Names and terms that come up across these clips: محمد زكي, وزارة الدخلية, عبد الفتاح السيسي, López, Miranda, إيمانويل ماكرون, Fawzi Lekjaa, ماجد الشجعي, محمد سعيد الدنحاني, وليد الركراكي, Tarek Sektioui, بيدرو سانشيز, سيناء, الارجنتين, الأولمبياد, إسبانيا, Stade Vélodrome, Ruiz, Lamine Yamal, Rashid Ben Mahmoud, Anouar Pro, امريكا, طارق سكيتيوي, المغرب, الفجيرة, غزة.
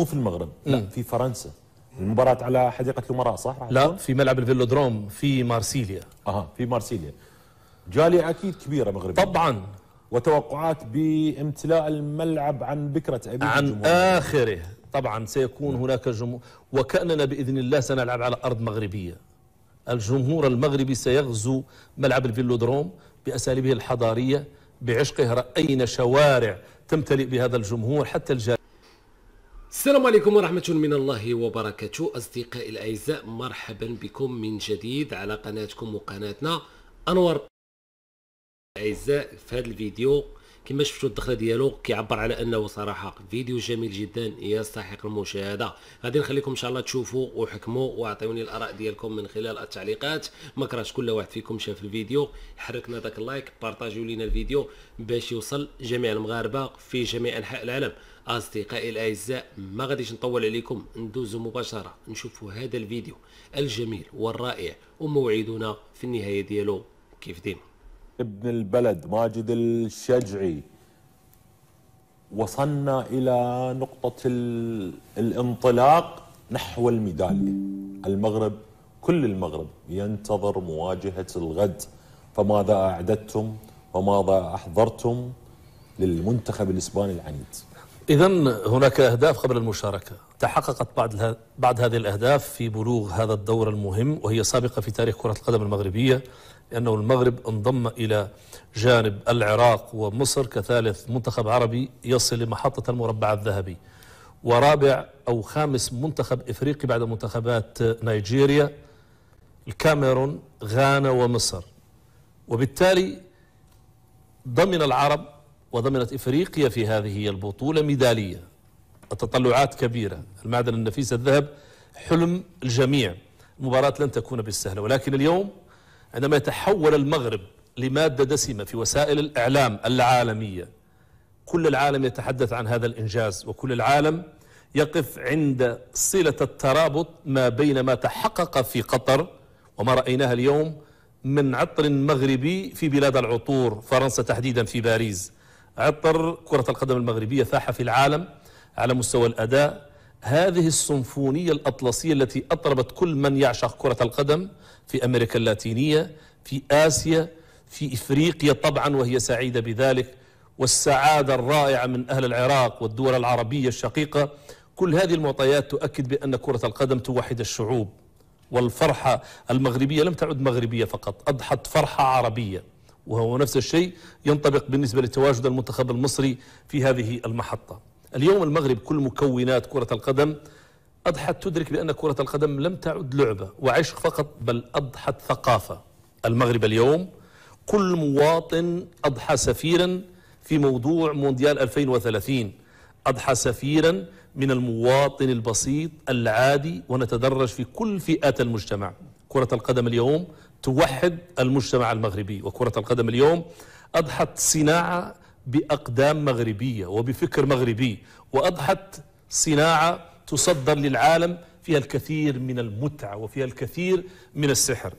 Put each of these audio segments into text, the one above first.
مو في المغرب، لا في فرنسا. المباراة على حديقة الأمراء صح؟ لا في ملعب الفيلودروم في مارسيليا. في مارسيليا. جالية أكيد كبيرة مغربية. طبعا. وتوقعات بامتلاء الملعب عن بكرة أبي عن آخره، طبعا سيكون هناك جمهور، وكأننا بإذن الله سنلعب على أرض مغربية. الجمهور المغربي سيغزو ملعب الفيلودروم بأساليبه الحضارية، بعشقه. رأينا شوارع تمتلئ بهذا الجمهور حتى الجالية. السلام عليكم ورحمة من الله وبركاته أصدقائي الأعزاء، مرحبا بكم من جديد على قناتكم وقناتنا أنوار. أعزاء في هذا الفيديو كما شفتوا الدخلة ديالو كيعبر على أنه صراحة فيديو جميل جدا يستحق المشاهدة. غادي نخليكم إن شاء الله تشوفوا وحكموا وأعطيوني الآراء ديالكم من خلال التعليقات. ما كرهش كل واحد فيكم شاف الفيديو حركنا ذاك اللايك، بارطاجيو لينا الفيديو باش يوصل جميع المغاربة في جميع أنحاء العالم. أصدقائي الأعزاء ما غاديش نطول عليكم، ندوزوا مباشرة نشوفوا هذا الفيديو الجميل والرائع وموعدنا في النهاية ديالو كيف ديما. ابن البلد ماجد الشجعي، وصلنا إلى نقطة الانطلاق نحو الميدالية. المغرب كل المغرب ينتظر مواجهة الغد، فماذا أعددتم وماذا أحضرتم للمنتخب الإسباني العنيد؟ إذا هناك أهداف قبل المشاركة، تحققت بعض هذه الأهداف في بلوغ هذا الدور المهم، وهي سابقة في تاريخ كرة القدم المغربية، لأنه المغرب انضم إلى جانب العراق ومصر كثالث منتخب عربي يصل لمحطة المربع الذهبي، ورابع أو خامس منتخب إفريقي بعد منتخبات نيجيريا الكاميرون غانا ومصر. وبالتالي ضمن العرب وضمنت إفريقيا في هذه البطولة ميدالية. التطلعات كبيرة، المعدن النفيس الذهب حلم الجميع. المباراة لن تكون بالسهلة، ولكن اليوم عندما يتحول المغرب لمادة دسمة في وسائل الإعلام العالمية، كل العالم يتحدث عن هذا الإنجاز، وكل العالم يقف عند صلة الترابط ما بين ما تحقق في قطر وما رأيناه اليوم من عطر مغربي في بلاد العطور، فرنسا تحديدا في باريس. عطر كرة القدم المغربية فاح في العالم على مستوى الأداء. هذه السمفونية الأطلسية التي أطربت كل من يعشق كرة القدم في أمريكا اللاتينية، في آسيا، في إفريقيا طبعا، وهي سعيدة بذلك، والسعادة الرائعة من أهل العراق والدول العربية الشقيقة. كل هذه المعطيات تؤكد بأن كرة القدم توحد الشعوب، والفرحة المغربية لم تعد مغربية فقط، أضحت فرحة عربية. وهو نفس الشيء ينطبق بالنسبة لتواجد المنتخب المصري في هذه المحطة. اليوم المغرب كل مكونات كرة القدم أضحت تدرك بأن كرة القدم لم تعد لعبة وعشق فقط، بل أضحت ثقافة. المغرب اليوم كل مواطن أضحى سفيرا في موضوع مونديال 2030، أضحى سفيرا من المواطن البسيط العادي، ونتدرج في كل فئات المجتمع. كرة القدم اليوم توحد المجتمع المغربي، وكرة القدم اليوم أضحت صناعة بأقدام مغربية وبفكر مغربي، وأضحت صناعة تصدر للعالم فيها الكثير من المتعة وفيها الكثير من السحر.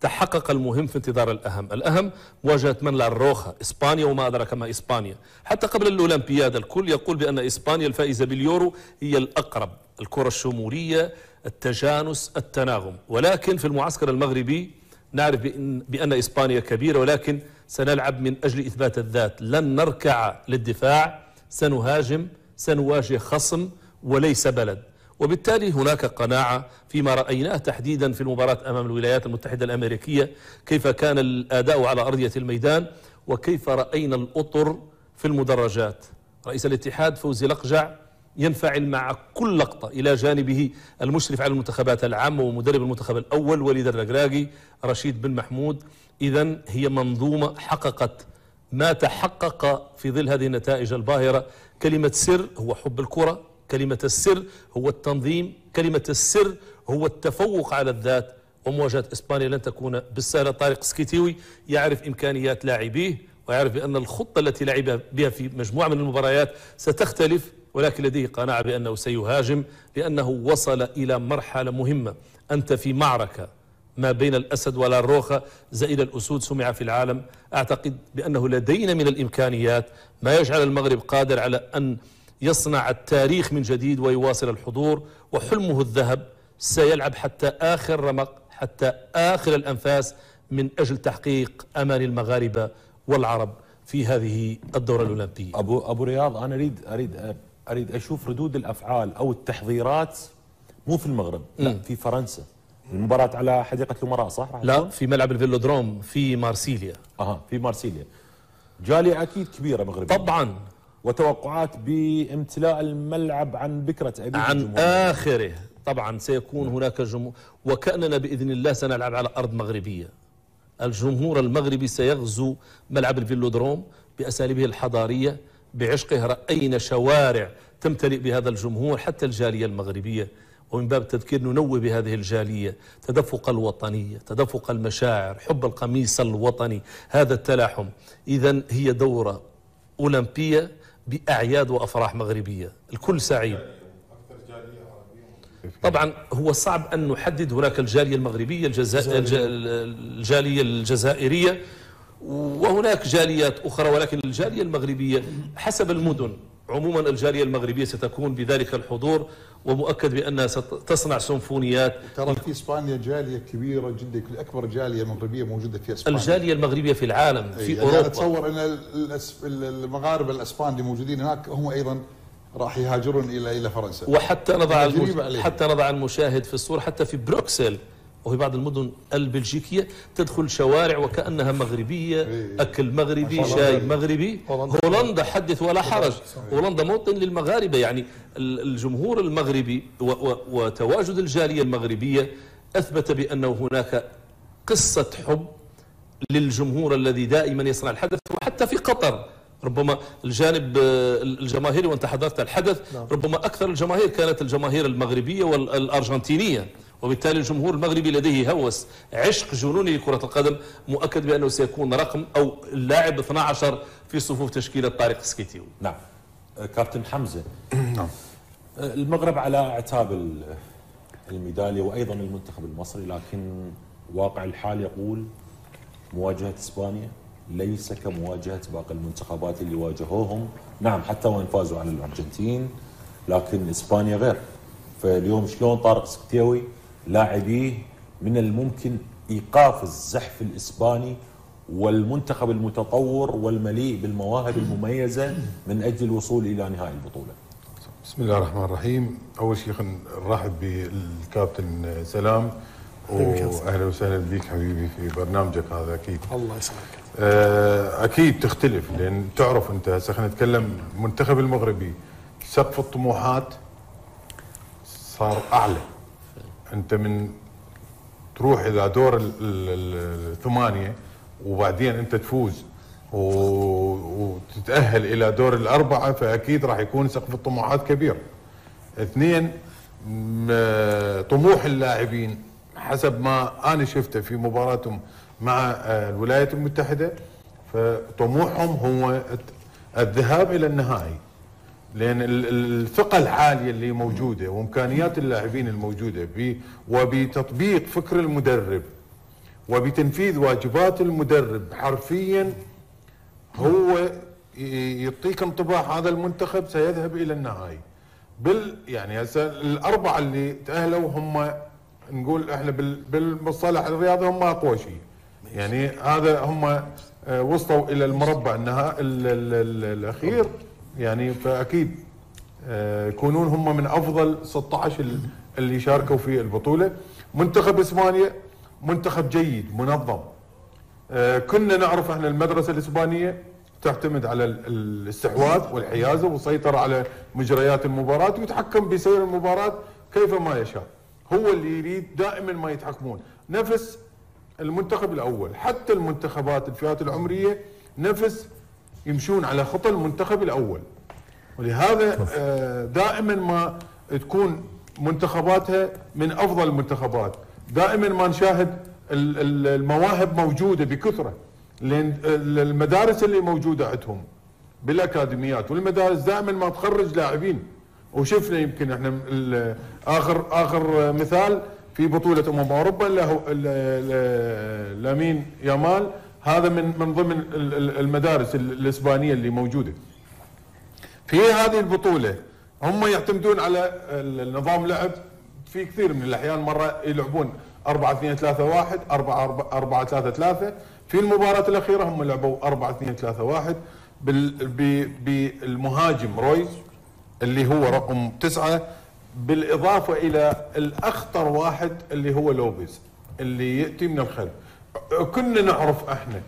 تحقق المهم في انتظار الأهم. الأهم مواجهة من لا الروخة، إسبانيا وما أدرك ما إسبانيا. حتى قبل الأولمبياد الكل يقول بأن إسبانيا الفائزة باليورو هي الأقرب. الكرة الشمولية، التجانس، التناغم. ولكن في المعسكر المغربي نعرف بأن إسبانيا كبيرة، ولكن سنلعب من أجل إثبات الذات. لن نركع للدفاع، سنهاجم، سنواجه خصم وليس بلد. وبالتالي هناك قناعة فيما رأيناه تحديدا في المباراة أمام الولايات المتحدة الأمريكية، كيف كان الأداء على أرضية الميدان، وكيف رأينا الأطر في المدرجات. رئيس الاتحاد فوزي لقجع ينفعل مع كل لقطة، إلى جانبه المشرف على المنتخبات العامة ومدرب المنتخب الأول وليد الركراكي، رشيد بن محمود. إذا هي منظومة حققت ما تحقق في ظل هذه النتائج الباهرة. كلمة سر هو حب الكرة، كلمة السر هو التنظيم، كلمة السر هو التفوق على الذات. ومواجهة إسبانيا لن تكون بالسهلة. طارق سكتيوي يعرف إمكانيات لاعبيه، ويعرف بأن الخطة التي لعب بها في مجموعة من المباريات ستختلف، ولكن لديه قناعة بأنه سيهاجم، لأنه وصل إلى مرحلة مهمة. أنت في معركة ما بين الأسد ولا الروخة، زائد الأسود سمع في العالم. أعتقد بأنه لدينا من الإمكانيات ما يجعل المغرب قادر على أن يصنع التاريخ من جديد ويواصل الحضور وحلمه الذهب، سيلعب حتى آخر رمق، حتى آخر الأنفاس من أجل تحقيق أمان المغاربة والعرب في هذه الدورة الأولمبية. أبو رياض، أنا أريد أشوف ردود الأفعال أو التحضيرات، مو في المغرب، لا في فرنسا. المباراة على حديقة الأمراء صح؟ لا، في ملعب الفيلودروم في مارسيليا. في مارسيليا. جالية أكيد كبيرة مغربية. طبعا. وتوقعات بامتلاء الملعب عن بكرة أبيض عن آخره. طبعا سيكون هناك جمهور، وكأننا بإذن الله سنلعب على أرض مغربية. الجمهور المغربي سيغزو ملعب الفيلودروم بأساليبه الحضارية، بعشقه. رأينا شوارع تمتلئ بهذا الجمهور، حتى الجالية المغربية. ومن باب التذكير ننوه بهذه الجالية، تدفق الوطنية، تدفق المشاعر، حب القميص الوطني، هذا التلاحم. إذن هي دورة أولمبية بأعياد وأفراح مغربية، الكل سعيد. طبعا هو صعب أن نحدد، هناك الجالية المغربية، الجالية الجزائرية، وهناك جاليات أخرى، ولكن الجالية المغربية حسب المدن. عموما الجالية المغربية ستكون بذلك الحضور، ومؤكد بأنها ستصنع سيمفونيات. ترى في إسبانيا جالية كبيرة جدا، أكبر جالية مغربية موجودة في إسبانيا. الجالية المغربية في العالم، في يعني أوروبا. أنا أتصور أن المغاربة الأسبان اللي موجودين هناك هم أيضا راح يهاجرون إلى فرنسا. وحتى نضع المشاهد في الصورة، حتى في بروكسل وفي بعض المدن البلجيكية تدخل شوارع وكأنها مغربية، أكل مغربي، شاي مغربي. هولندا حدث ولا حرج، هولندا موطن للمغاربة. يعني الجمهور المغربي وتواجد الجالية المغربية أثبت بأنه هناك قصة حب للجمهور الذي دائما يصنع الحدث. وحتى في قطر ربما الجانب الجماهيري، وأنت حضرت الحدث، ربما أكثر الجماهير كانت الجماهير المغربية والأرجنتينية، وبالتالي الجمهور المغربي لديه هوس، عشق جنوني لكرة القدم. مؤكد بأنه سيكون رقم أو اللاعب 12 في صفوف تشكيلة طارق سكيتيوي. نعم كابتن حمزة، نعم المغرب على أعتاب الميدالية وأيضا المنتخب المصري، لكن واقع الحال يقول مواجهة إسبانيا ليس كمواجهة باقي المنتخبات اللي واجهوهم. نعم حتى وإن فازوا على الأرجنتين، لكن إسبانيا غير. فاليوم شلون طارق سكتيوي لاعبيه من الممكن ايقاف الزحف الاسباني والمنتخب المتطور والمليء بالمواهب المميزه من اجل الوصول الى نهائي البطوله؟ بسم الله الرحمن الرحيم. اول شيء نرحب بالكابتن سلام، واهلا وسهلا بك حبيبي في برنامجك هذا. اكيد الله يسلمك. اكيد تختلف، لان تعرف انت هسه خلينا نتكلم المنتخب المغربي سقف الطموحات صار اعلى. انت من تروح الى دور الثمانيه وبعدين انت تفوز وتتاهل الى دور الاربعه، فاكيد راح يكون سقف الطموحات كبير. اثنين، طموح اللاعبين حسب ما انا شفته في مباراتهم مع الولايات المتحده، فطموحهم هو الذهاب الى النهائي، لأن الثقة العالية اللي موجودة وإمكانيات اللاعبين الموجودة وبتطبيق فكر المدرب وبتنفيذ واجبات المدرب حرفيا، هو يعطيك انطباع هذا المنتخب سيذهب إلى النهائي. يعني هسه الأربعة اللي تأهلوا هم نقول احنا بالمصطلح الرياضي هم أقوى شيء، يعني هذا هم وصلوا إلى المربع النهائي الأخير، يعني فاكيد يكونون هم من افضل 16 اللي شاركوا في البطوله. منتخب اسبانيا منتخب جيد منظم. كنا نعرف احنا المدرسه الاسبانيه تعتمد على الاستحواذ والحيازه والسيطره على مجريات المباراه ويتحكم بسير المباراه كيفما يشاء، هو اللي يريد دائما ما يتحكمون. نفس المنتخب الاول، حتى المنتخبات الفئات العمريه نفس يمشون على خطى المنتخب الأول، ولهذا دائما ما تكون منتخباتها من أفضل المنتخبات. دائما ما نشاهد المواهب موجودة بكثرة، لأن المدارس اللي موجودة عندهم بالأكاديميات والمدارس دائما ما تخرج لاعبين. وشفنا يمكن احنا آخر مثال في بطولة أمم أوروبا لامين يامال، هذا من ضمن المدارس الإسبانية اللي موجودة. في هذه البطوله هم يعتمدون على النظام لعب في كثير من الاحيان، مره يلعبون 4-2-3-1 4-4-3-3. في المباراه الاخيره هم لعبوا 4-2-3-1 بالمهاجم رويز اللي هو رقم 9، بالاضافه الى الاخطر واحد اللي هو لوبيز اللي ياتي من الخلف. كنا نعرف احنا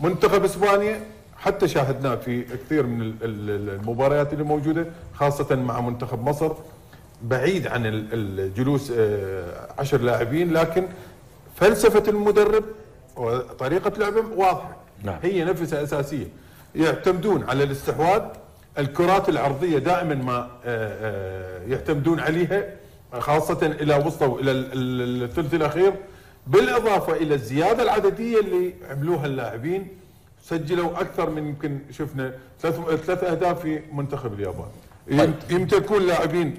منتخب اسبانيا، حتى شاهدناه في كثير من المباريات اللي موجوده خاصه مع منتخب مصر، بعيد عن الجلوس 10 لاعبين، لكن فلسفه المدرب وطريقه لعبه واضحه، هي نفسها اساسيه. يعتمدون على الاستحواذ، الكرات العرضيه دائما ما يعتمدون عليها، خاصه الى وصلوا الى الثلث الاخير، بالاضافه الى الزياده العدديه اللي عملوها اللاعبين. سجلوا اكثر من يمكن شفنا 3 اهداف في منتخب اليابان. يمتلكون لاعبين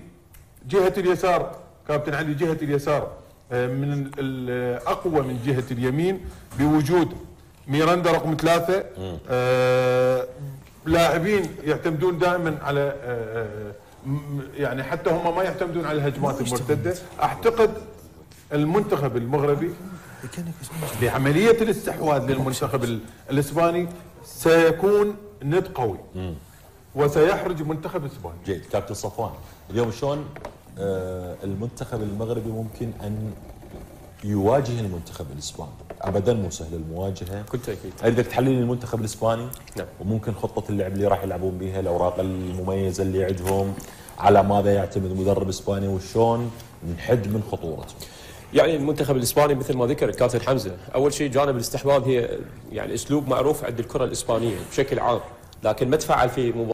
جهه اليسار، كابتن علي، جهه اليسار من الاقوى من جهه اليمين بوجود ميراندا رقم 3. لاعبين يعتمدون دائما على يعني حتى هم ما يعتمدون على الهجمات المرتده. اعتقد المنتخب المغربي بعمليه الاستحواذ للمنتخب الاسباني سيكون ند قوي وسيحرج منتخب اسبانيا. جيد كابتن صفوان، اليوم شلون المنتخب المغربي ممكن ان يواجه المنتخب الاسباني؟ ابدا مو سهل المواجهه، كل تاكيد. اريدك تحلل المنتخب الاسباني، نعم، وممكن خطه اللعب اللي راح يلعبون بها، الاوراق المميزه اللي عندهم، على ماذا يعتمد مدرب اسباني وشلون نحد من خطورته. يعني المنتخب الاسباني مثل ما ذكر الكابتن حمزه، اول شيء جانب الاستحواذ هي يعني اسلوب معروف عند الكره الاسبانيه بشكل عام، لكن ما تفعل في مباراه.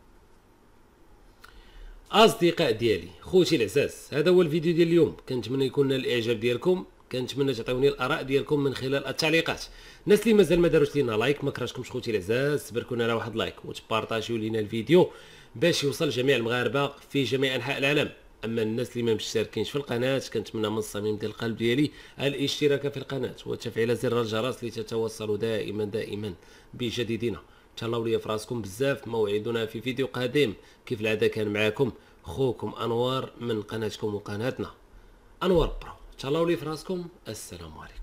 اصدقاء ديالي، خوتي العزاز، هذا هو الفيديو ديال اليوم، كنتمنى يكون نال الاعجاب ديالكم، كنتمنى تعطيوني الاراء ديالكم من خلال التعليقات. الناس اللي مازال ما داروش لينا لايك، ما كرهتكمش خوتي العزاز، تباركونا على واحد لايك وتبارطاجيو لينا الفيديو باش يوصل جميع المغاربه في جميع انحاء العالم. اما الناس اللي ما مشتركينش في القناه، كنتمنى من صميم ديال القلب ديالي الاشتراك في القناه وتفعيل زر الجرس لتتوصلوا دائما بجديدنا. تهلاو ليا في راسكم بزاف، موعدنا في فيديو قادم كيف العاده. كان معاكم خوكم انوار من قناتكم وقناتنا انوار برو. تهلاو ليا في راسكم، السلام عليكم.